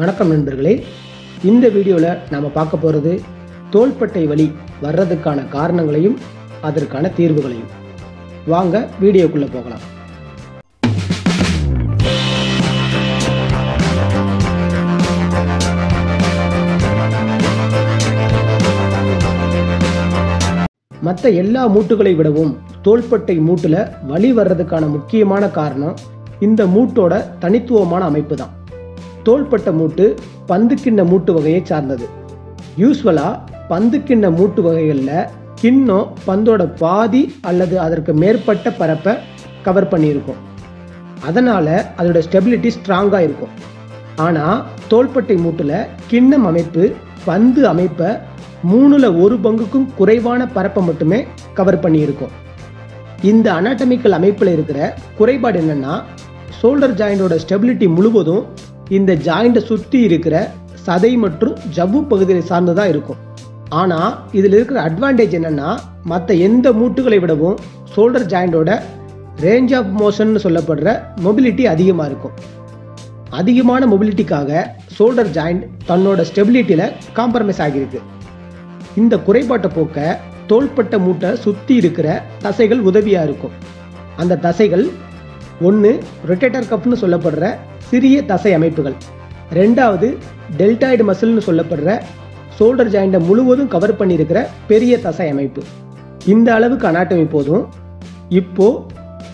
வணக்கம் நண்பர்களே இந்த வீடியோல நாம பார்க்க போறது தோள்பட்டை வலி வர்றதுக்கான காரணங்களையும் அதற்கான தீர்வுகளையும் வாங்க வீடியோக்குள்ள போகலாம் மற்ற எல்லா மூட்டுகளை விடவும் தோள்பட்டை மூட்டுல வலி வர்றதுக்கான முக்கியமான காரணம் இந்த மூட்டோட தனித்துவமான அமைப்புதான் தோள்பட்ட மூட்டு பந்துக்கிண்ண மூட்டு வகையை சார்ந்தது யூஸ்வலா பந்துக்கிண்ண மூட்டு வகைகளில் கிண்ணம் பந்தோட பாதி அல்லது அதற்கு மேற்பட்ட பரப்பை கவர் பண்ணியிருக்கும் அதனால் அதோட ஸ்டெபிலிட்டி ஸ்ட்ராங்காக இருக்கும் ஆனால் தோள்பட்டை மூட்டில் கிண்ணம் அமைப்பு பந்து அமைப்பை 3ல் 1 பங்குக்கும் குறைவான பரப்பை மட்டுமே கவர் பண்ணியிருக்கும் இந்த அனாட்டமிக்கல் அமைப்பில் இருக்கிற குறைபாடு என்னென்னா ஷோல்டர் ஜாயிண்டோட ஸ்டெபிலிட்டி முழுவதும் இந்த ஜாயிண்டை சுற்றி இருக்கிற சதை மற்றும் ஜவ்வு பகுதியை சார்ந்துதான் இருக்கும் ஆனால் இதில் இருக்கிற அட்வான்டேஜ் என்னென்னா மற்ற எந்த மூட்டுகளை விடவும் ஷோல்டர் ஜாயிண்டோட ரேஞ்ச் ஆஃப் மோஷன் சொல்லப்படுற மொபிலிட்டி அதிகமாக இருக்கும் அதிகமான மொபிலிட்டிக்காக ஷோல்டர் ஜாயிண்ட் தன்னோட ஸ்டெபிலிட்டியில் காம்ப்ரமைஸ் ஆகியிருக்கு இந்த குறைபாட்டை போக்க தோள்பட்ட மூட்டை சுற்றி இருக்கிற தசைகள் உதவியாக இருக்கும் அந்த தசைகள் 1 ரொட்டேட்டர் கப்னு சொல்லப்படுற சிறிய தசை அமைப்புகள் 2வது டெல்டாய்டு மசில்னு சொல்லப்படுற ஷோல்டர் ஜாயிண்டை முழுவதும் கவர் பண்ணியிருக்கிற பெரிய தசை அமைப்பு இந்த அளவுக்கு அனாட்டமி போதும் இப்போது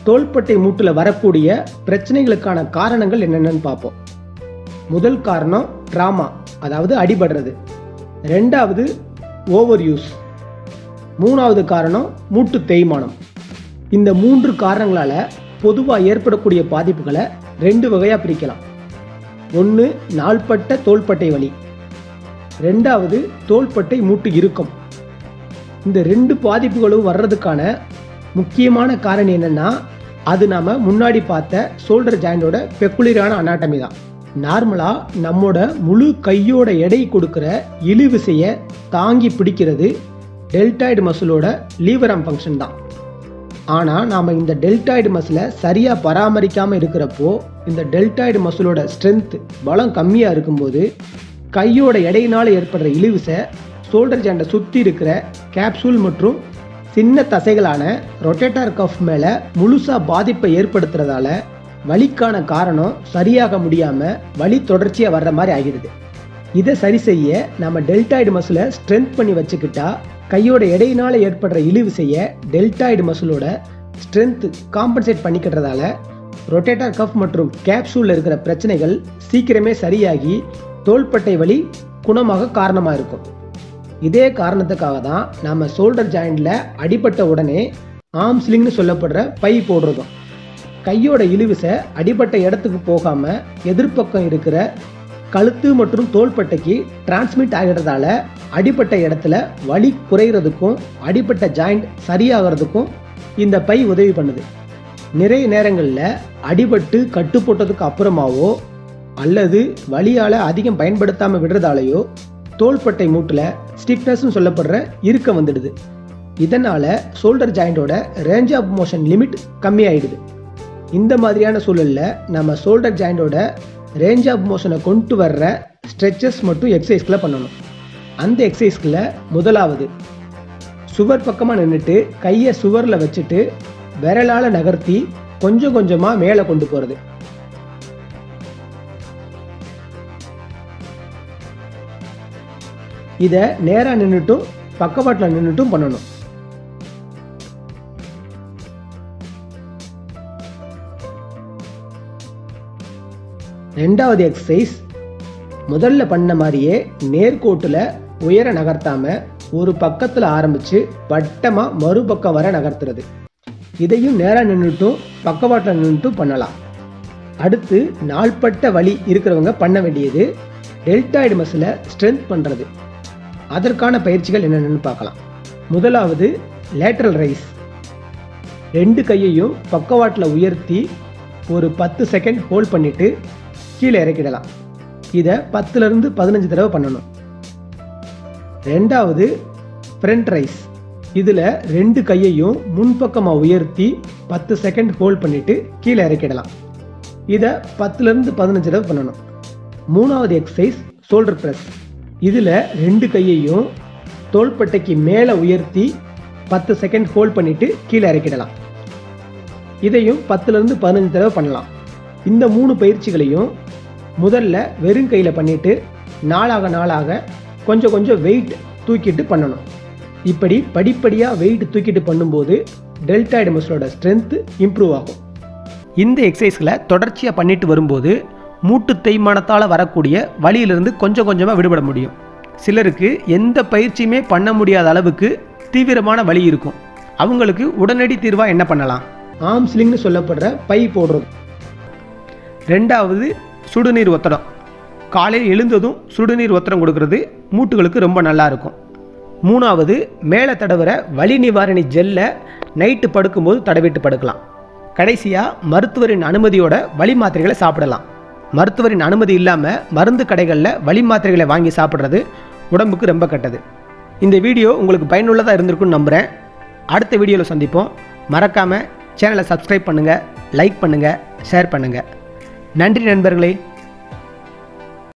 தோள்பட்டை மூட்டில் வரக்கூடிய பிரச்சனைகளுக்கான காரணங்கள் என்னென்னு பார்ப்போம் முதல் காரணம் ட்ராமா அதாவது அடிபடுறது 2வது ஓவர் யூஸ் 3வது காரணம் மூட்டு தேய்மானம் இந்த 3 காரணங்களால் பொதுவாக ஏற்படக்கூடிய பாதிப்புகளை 2 வகையாக பிரிக்கலாம் 1 நாள்பட்ட தோள்பட்டை வலி 2வது தோள்பட்டை மூட்டு இறுக்கம் இந்த 2 பாதிப்புகளும் வர்றதுக்கான முக்கியமான காரணம் என்னென்னா அது நாம் முன்னாடி பார்த்த ஷோல்டர் ஜாயிண்டோட பெக்குலரான அனாட்டமி தான் நார்மலாக நம்மோட முழு கையோட எடை கொடுக்குற இழுவிசையை தாங்கி பிடிக்கிறது டெல்டாய்டு மசிலோட லீவர் ஆர்ம் ஃபங்க்ஷன் தான் ஆனால் நாம் இந்த டெல்டாய்டு மசிலை சரியாக பராமரிக்காமல் இருக்கிறப்போ இந்த டெல்டாய்டு மசிலோட ஸ்ட்ரென்த்து பலம் கம்மியாக இருக்கும்போது கையோட எடையினால் ஏற்படுற இழுவிசை ஷோல்டர் ஜாயிண்டை சுற்றி இருக்கிற கேப்சூல் மற்றும் சின்ன தசைகளான ரொட்டேட்டர் கஃப் மேலே முழுசாக பாதிப்பை ஏற்படுத்துறதால வலிக்கான காரணம் சரியாக முடியாமல் வலி தொடர்ச்சியாக வர்ற மாதிரி ஆகிடுது இதை சரி செய்ய நம்ம டெல்டாய்டு மசிலை ஸ்ட்ரென்த் பண்ணி வச்சுக்கிட்டா கையோட எடையினால் ஏற்படுற இழுவிசையை டெல்டாய்டு மசிலோட ஸ்ட்ரென்த்து காம்பன்சேட் பண்ணிக்கிறதால ரொட்டேட்டர் கஃப் மற்றும் கேப்சூலில் இருக்கிற பிரச்சனைகள் சீக்கிரமே சரியாகி தோள்பட்டை வலி குணமாக காரணமாக இருக்கும் இதே காரணத்துக்காக தான் நம்ம ஷோல்டர் ஜாயிண்டில் அடிபட்ட உடனே ஆர்ம் ஸ்லிங்னு சொல்லப்படுற பை போடுறோம் கையோட இழுவிசை அடிபட்ட இடத்துக்கு போகாமல் எதிர்ப்பக்கம் இருக்கிற கழுத்து மற்றும் தோள்பட்டைக்கு டிரான்ஸ்மிட் ஆகிறதால அடிப்பட்ட இடத்துல வலி குறைகிறதுக்கும் அடிப்பட்ட ஜாயிண்ட் சரியாகிறதுக்கும் இந்த பை உதவி பண்ணுது நிறைய நேரங்களில் அடிபட்டு கட்டு போட்டதுக்கு அப்புறமாவோ அல்லது வலியால் அதிகம் பயன்படுத்தாமல் விடுறதாலேயோ தோள்பட்டை மூட்டில் ஸ்டிஃப்னஸ்ன்னு சொல்லப்படுற இறுக்கம் வந்துடுது இதனால் ஷோல்டர் ஜாயிண்டோட ரேஞ்ச் ஆஃப் மோஷன் லிமிட் கம்மியாயிடுது இந்த மாதிரியான சூழலில் நம்ம ஷோல்டர் ஜாயிண்டோட ரேஞ்ச் ஆஃப் மோஷனை கொண்டு வர்ற ஸ்ட்ரெச்சஸ் மற்றும் எக்ஸசைஸ்களை பண்ணணும் அந்த எக்ஸசைஸ்கில் 1வது சுவர் பக்கமாக நின்றுட்டு கையை சுவரில் வச்சுட்டு விரலால் நகர்த்தி கொஞ்சம் கொஞ்சமாக மேலே கொண்டு போகிறது 2வது நேராக நின்றுட்டும் பக்கவாட்டில் நின்றுட்டும் பண்ணணும் 2வது எக்ஸசைஸ் முதல்ல பண்ண மாதிரியே நேர்கோட்டில் உயர நகர்த்தாமல் ஒரு பக்கத்தில் ஆரம்பித்து வட்டமாக மறுபக்கம் வர நகர்த்துறது இதையும் நேராக நின்றுட்டும் பக்கவாட்டில் நின்றுட்டும் பண்ணலாம் அடுத்து நாள்பட்ட வலி இருக்கிறவங்க பண்ண வேண்டியது டெல்டாய்டு மசிலை ஸ்ட்ரென்த் பண்ணுறது அதற்கான பயிற்சிகள் என்னென்னு பார்க்கலாம் முதலாவது லேட்டரல் ரைஸ் 2 கையையும் பக்கவாட்டில் உயர்த்தி ஒரு 10 செகண்ட் ஹோல்ட் பண்ணிவிட்டு கீழே இறக்கிடலாம் இதை 10லேருந்து 15 தடவை பண்ணணும் 2வது ஃப்ரண்ட் ரைஸ் இதில் 2 கையையும் முன்பக்கமாக உயர்த்தி 10 செகண்ட் ஹோல்ட் பண்ணிவிட்டு கீழே இறக்கிடலாம் இதை 10லேருந்து 15 தடவை பண்ணணும் மூணாவது எக்ஸசைஸ் ஷோல்டர் பிரஸ். இதில் ரெண்டு கையையும் தோள்பட்டைக்கு மேலே உயர்த்தி 10 செகண்ட் ஹோல்ட் பண்ணிவிட்டு கீழே இறக்கிடலாம். இதையும் 10லேருந்து 15 தடவை பண்ணலாம். இந்த 3 பயிற்சிகளையும் முதல்ல வெறும் கையில் பண்ணிவிட்டு நாளாக நாளாக கொஞ்சம் கொஞ்சம் வெயிட் தூக்கிட்டு பண்ணணும். இப்படி படிப்படியாக வெயிட் தூக்கிட்டு பண்ணும்போது டெல்டாய்டு மசிலோட ஸ்ட்ரென்த்து இம்ப்ரூவ் ஆகும். இந்த எக்ஸசைஸ்களை தொடர்ச்சியாக பண்ணிட்டு வரும்போது மூட்டு தேய்மானத்தால் வரக்கூடிய வலியிலிருந்து கொஞ்சம் கொஞ்சமாக விடுபட முடியும். சிலருக்கு எந்த பயிற்சியுமே பண்ண முடியாத அளவுக்கு தீவிரமான வலி இருக்கும். அவங்களுக்கு உடனடி தீர்வாக என்ன பண்ணலாம்? ஆர்ம் ஸ்லிங்னு சொல்லப்படுற பை போடுறது. 2வது சுடுநீர் ஒத்தடம். காலையில் எழுந்ததும் சுடுநீர் ஒத்தடம் கொடுக்கறது மூட்டுகளுக்கு ரொம்ப நல்லா இருக்கும். 3வது மேலே தடவுற வலி நிவாரணி ஜெல்லை நைட்டு படுக்கும்போது தடவிட்டு படுக்கலாம். கடைசியாக மருத்துவரின் அனுமதியோட வலி மாத்திரைகளை சாப்பிடலாம். மருத்துவரின் அனுமதி இல்லாமல் மருந்து கடைகளில் வலி மாத்திரைகளை வாங்கி சாப்பிட்றது உடம்புக்கு ரொம்ப கெட்டது. இந்த வீடியோ உங்களுக்கு பயனுள்ளதாக இருந்திருக்குன்னு நம்புகிறேன். அடுத்த வீடியோவில் சந்திப்போம். மறக்காமல் சேனலை சப்ஸ்கிரைப் பண்ணுங்கள், லைக் பண்ணுங்கள், ஷேர் பண்ணுங்கள். நன்றி நண்பர்களே.